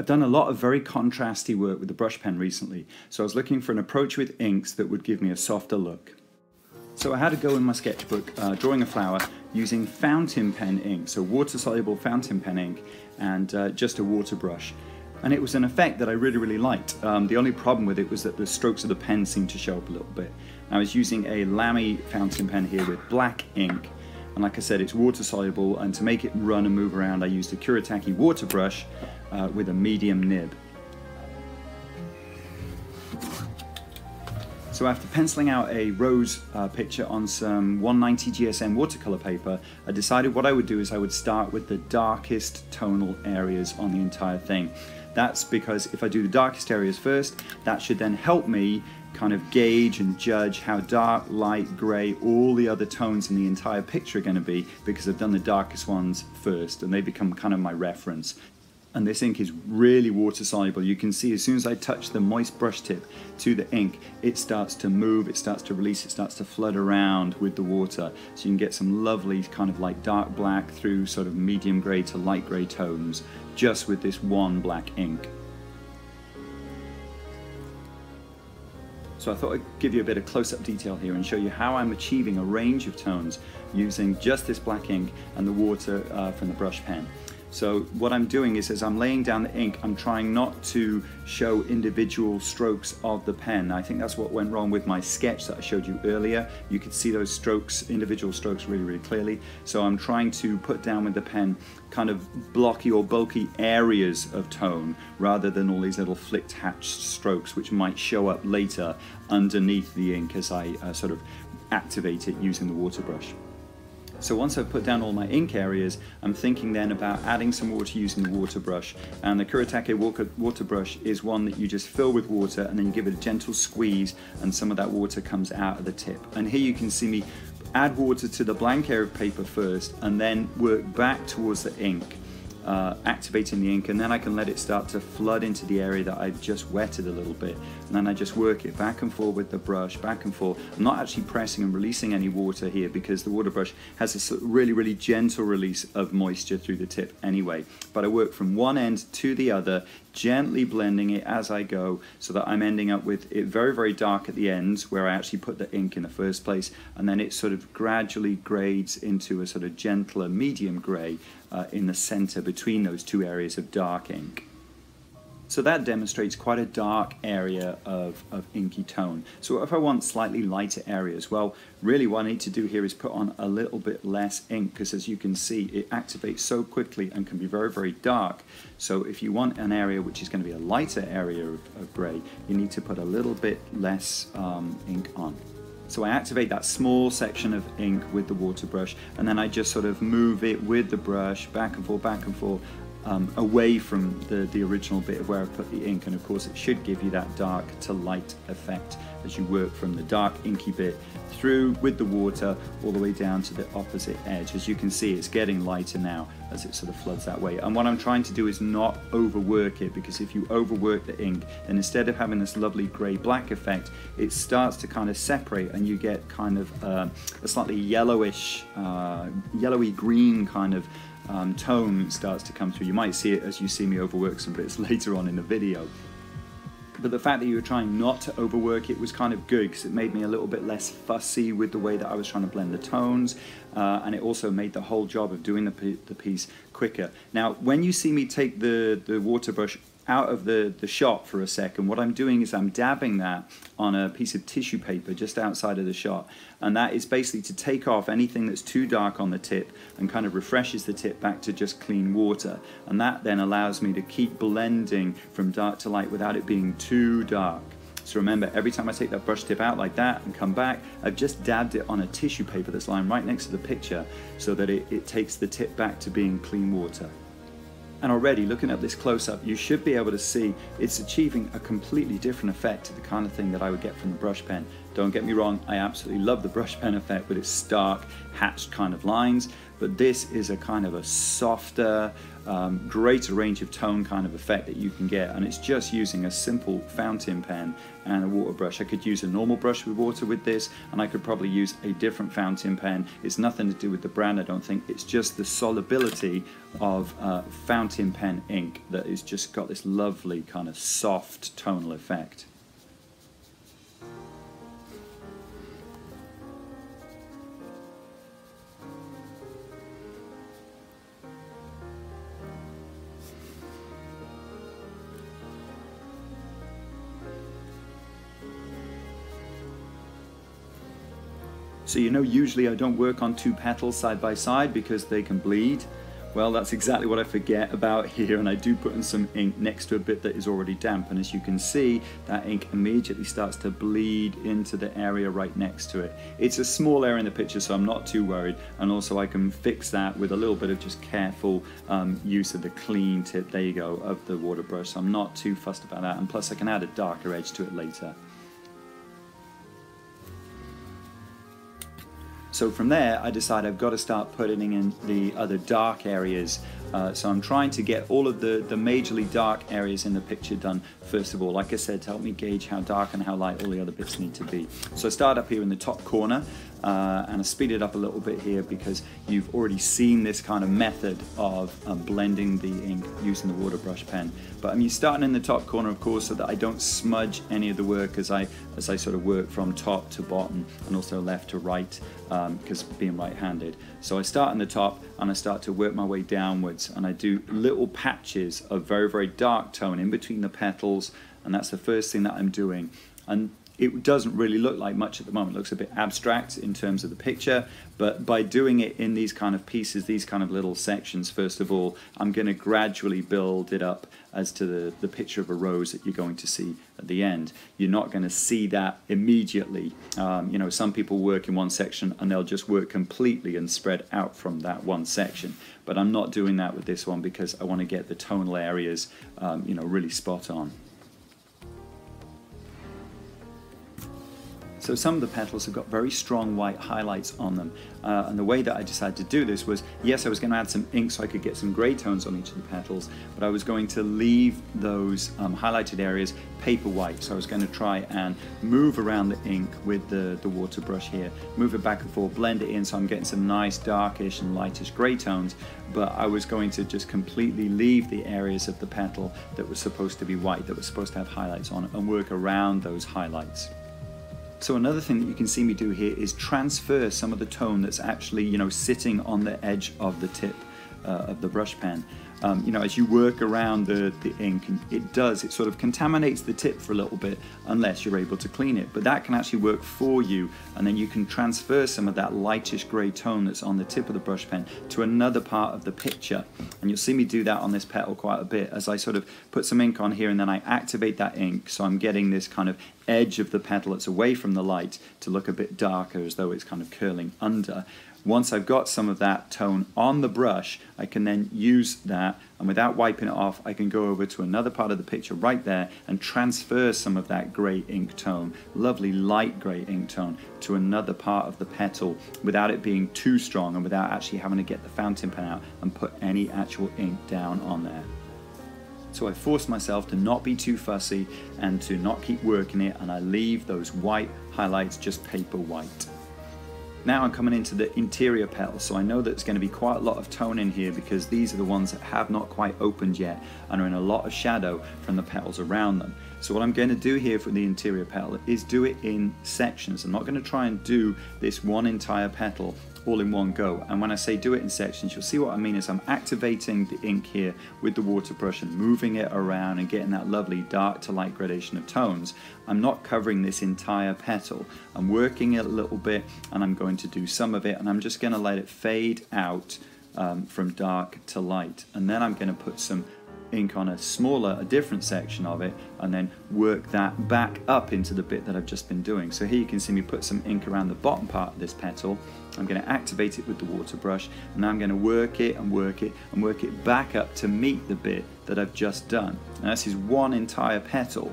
I've done a lot of very contrasty work with the brush pen recently, so I was looking for an approach with inks that would give me a softer look. So I had a go in my sketchbook drawing a flower using fountain pen ink, so water-soluble fountain pen ink, and just a water brush. And it was an effect that I really liked. The only problem with it was that the strokes of the pen seemed to show up a little bit. I was using a Lamy fountain pen here with black ink, and like I said, it's water soluble, and to make it run and move around I used a Kuretake water brush with a medium nib. So after penciling out a rose picture on some 190 GSM watercolor paper, I decided what I would do is I would start with the darkest tonal areas on the entire thing. That's because if I do the darkest areas first, that should then help me kind of gauge and judge how dark, light, grey, all the other tones in the entire picture are going to be, because I've done the darkest ones first and they become kind of my reference. And this ink is really water soluble. You can see as soon as I touch the moist brush tip to the ink, it starts to move, it starts to release, it starts to flood around with the water. So you can get some lovely kind of like dark black through sort of medium grey to light grey tones just with this one black ink. So I thought I'd give you a bit of close-up detail here and show you how I'm achieving a range of tones using just this black ink and the water from the brush pen. So what I'm doing is, as I'm laying down the ink, I'm trying not to show individual strokes of the pen. I think that's what went wrong with my sketch that I showed you earlier. You could see those strokes, individual strokes, really clearly. So I'm trying to put down with the pen kind of blocky or bulky areas of tone rather than all these little flicked hatched strokes which might show up later underneath the ink as I sort of activate it using the water brush. So once I've put down all my ink areas, I'm thinking then about adding some water using the water brush. And the Kuretake water brush is one that you just fill with water and then you give it a gentle squeeze and some of that water comes out of the tip. And here you can see me add water to the blank area of paper first and then work back towards the ink, activating the ink, and then I can let it start to flood into the area that I've just wetted a little bit, and then I just work it back and forth with the brush, back and forth. I'm not actually pressing and releasing any water here because the water brush has this really gentle release of moisture through the tip anyway, but I work from one end to the other, gently blending it as I go so that I'm ending up with it very dark at the ends where I actually put the ink in the first place, and then it sort of gradually grades into a sort of gentler medium grey in the center between those two areas of dark ink. So that demonstrates quite a dark area of inky tone. So if I want slightly lighter areas, well, really what I need to do here is put on a little bit less ink, because as you can see, it activates so quickly and can be very dark. So if you want an area which is going to be a lighter area of gray, you need to put a little bit less ink on. So I activate that small section of ink with the water brush, and then I just sort of move it with the brush back and forth, away from the original bit of where I put the ink. And of course it should give you that dark to light effect as you work from the dark inky bit through with the water all the way down to the opposite edge. As you can see, it's getting lighter now as it sort of floods that way. And what I'm trying to do is not overwork it, because if you overwork the ink, then instead of having this lovely grey black effect, it starts to kind of separate and you get kind of a slightly yellowish, yellowy green kind of tone starts to come through. You might see it as you see me overwork some bits later on in the video. But the fact that you were trying not to overwork it was kind of good, because it made me a little bit less fussy with the way that I was trying to blend the tones, and it also made the whole job of doing the piece quicker. Now, when you see me take the water brush out of the shot for a second, what I'm doing is I'm dabbing that on a piece of tissue paper just outside of the shot, and that is basically to take off anything that's too dark on the tip and kind of refreshes the tip back to just clean water, and that then allows me to keep blending from dark to light without it being too dark. So remember, every time I take that brush tip out like that and come back, I've just dabbed it on a tissue paper that's lying right next to the picture so that it takes the tip back to being clean water. And already, looking at this close-up, you should be able to see it's achieving a completely different effect to the kind of thing that I would get from the brush pen. Don't get me wrong, I absolutely love the brush pen effect with its stark, hatched kind of lines, but this is a kind of a softer, greater range of tone kind of effect that you can get, and it's just using a simple fountain pen and a water brush. I could use a normal brush with water with this, and I could probably use a different fountain pen. It's nothing to do with the brand, I don't think. It's just the solubility of fountain pen ink that has just got this lovely kind of soft tonal effect. So you know, usually I don't work on two petals side by side because they can bleed. Well, that's exactly what I forget about here, and I do put in some ink next to a bit that is already damp, and as you can see, that ink immediately starts to bleed into the area right next to it. It's a small area in the picture, so I'm not too worried, and also I can fix that with a little bit of just careful use of the clean tip, there you go, of the water brush, so I'm not too fussed about that, and plus I can add a darker edge to it later. So from there, I decide I've got to start putting in the other dark areas. So I'm trying to get all of the majorly dark areas in the picture done first of all. Like I said, to help me gauge how dark and how light all the other bits need to be. So I start up here in the top corner, and I speed it up a little bit here because you've already seen this kind of method of blending the ink using the water brush pen. But I'm starting in the top corner, of course, so that I don't smudge any of the work as I sort of work from top to bottom and also left to right. Because being right-handed. So I start in the top and I start to work my way downwards, and I do little patches of very, very dark tone in between the petals, and that's the first thing that I'm doing. And it doesn't really look like much at the moment. It looks a bit abstract in terms of the picture, but by doing it in these kind of pieces, these kind of little sections, first of all, I'm going to gradually build it up as to the picture of a rose that you're going to see at the end. You're not going to see that immediately. You know, some people work in one section and they'll just work completely and spread out from that one section. But I'm not doing that with this one because I want to get the tonal areas, you know, really spot on. So some of the petals have got very strong white highlights on them, and the way that I decided to do this was, yes, I was going to add some ink so I could get some grey tones on each of the petals, but I was going to leave those highlighted areas paper white, so I was going to try and move around the ink with the water brush here, move it back and forth, blend it in, so I'm getting some nice darkish and lightish grey tones, but I was going to just completely leave the areas of the petal that was supposed to be white, that was supposed to have highlights on it, and work around those highlights. So another thing that you can see me do here is transfer some of the tone that's actually, you know, sitting on the edge of the tip of the brush pen. You know, as you work around the ink, it sort of contaminates the tip for a little bit unless you're able to clean it, but that can actually work for you, and then you can transfer some of that lightish grey tone that's on the tip of the brush pen to another part of the picture, and you'll see me do that on this petal quite a bit as I sort of put some ink on here and then I activate that ink, so I'm getting this kind of edge of the petal that's away from the light to look a bit darker as though it's kind of curling under. Once I've got some of that tone on the brush, I can then use that, and without wiping it off, I can go over to another part of the picture right there and transfer some of that grey ink tone, lovely light grey ink tone, to another part of the petal without it being too strong and without actually having to get the fountain pen out and put any actual ink down on there. So I force myself to not be too fussy and to not keep working it, and I leave those white highlights just paper white. Now I'm coming into the interior petals, so I know that it's going to be quite a lot of tone in here because these are the ones that have not quite opened yet and are in a lot of shadow from the petals around them. So what I'm going to do here for the interior petal is do it in sections. I'm not going to try and do this one entire petal all in one go, and when I say do it in sections, you'll see what I mean is I'm activating the ink here with the water brush and moving it around and getting that lovely dark to light gradation of tones. I'm not covering this entire petal, I'm working it a little bit and I'm going to do some of it, and I'm just going to let it fade out from dark to light, and then I'm going to put some ink on a different section of it, and then work that back up into the bit that I've just been doing. So here you can see me put some ink around the bottom part of this petal. I'm going to activate it with the water brush, and I'm going to work it and work it and work it back up to meet the bit that I've just done. Now this is one entire petal,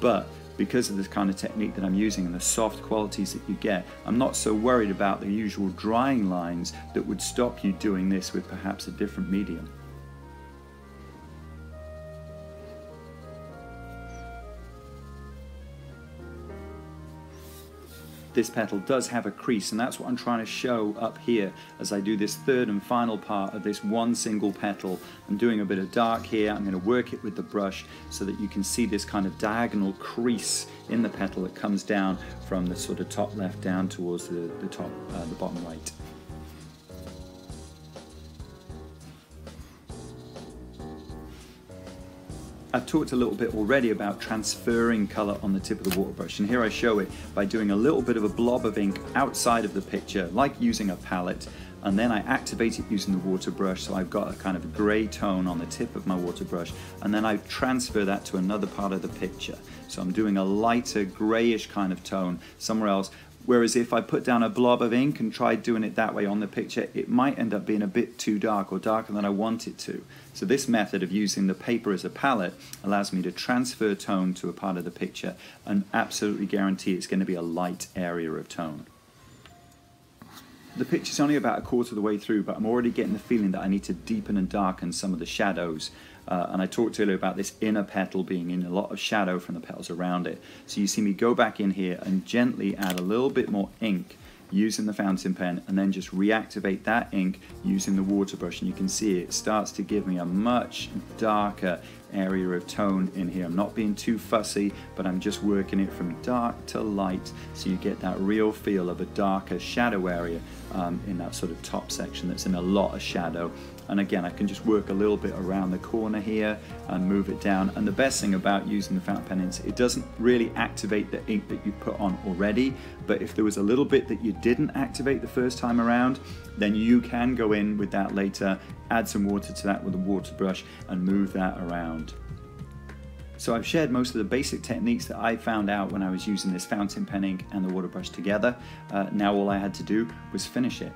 but because of this kind of technique that I'm using and the soft qualities that you get, I'm not so worried about the usual drying lines that would stop you doing this with perhaps a different medium. This petal does have a crease, and that's what I'm trying to show up here as I do this third and final part of this one single petal. I'm doing a bit of dark here. I'm going to work it with the brush so that you can see this kind of diagonal crease in the petal that comes down from the sort of top left down towards the bottom right. I've talked a little bit already about transferring colour on the tip of the water brush, and here I show it by doing a little bit of a blob of ink outside of the picture, like using a palette, and then I activate it using the water brush, so I've got a kind of grey tone on the tip of my water brush, and then I transfer that to another part of the picture. So I'm doing a lighter greyish kind of tone somewhere else. Whereas if I put down a blob of ink and tried doing it that way on the picture, it might end up being a bit too dark or darker than I want it to. So this method of using the paper as a palette allows me to transfer tone to a part of the picture and absolutely guarantee it's going to be a light area of tone. The picture's only about a quarter of the way through, but I'm already getting the feeling that I need to deepen and darken some of the shadows. And I talked earlier about this inner petal being in a lot of shadow from the petals around it. So you see me go back in here and gently add a little bit more ink using the fountain pen, and then just reactivate that ink using the water brush. And you can see it starts to give me a much darker area of tone in here. I'm not being too fussy, but I'm just working it from dark to light, so you get that real feel of a darker shadow area in that sort of top section that's in a lot of shadow. And again, I can just work a little bit around the corner here and move it down. And the best thing about using the fountain pen is it doesn't really activate the ink that you put on already, but if there was a little bit that you didn't activate the first time around, then you can go in with that later, add some water to that with a water brush and move that around. So I've shared most of the basic techniques that I found out when I was using this fountain pen ink and the water brush together. Now all I had to do was finish it.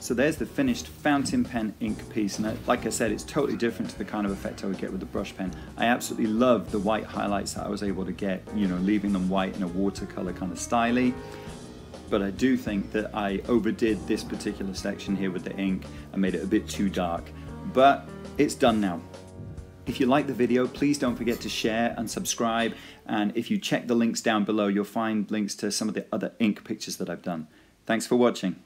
So there's the finished fountain pen ink piece, and like I said, it's totally different to the kind of effect I would get with the brush pen. I absolutely love the white highlights that I was able to get, you know, leaving them white in a watercolor kind of style. but I do think that I overdid this particular section here with the ink and made it a bit too dark, but it's done now. If you like the video, please don't forget to share and subscribe, and if you check the links down below, you'll find links to some of the other ink pictures that I've done. Thanks for watching.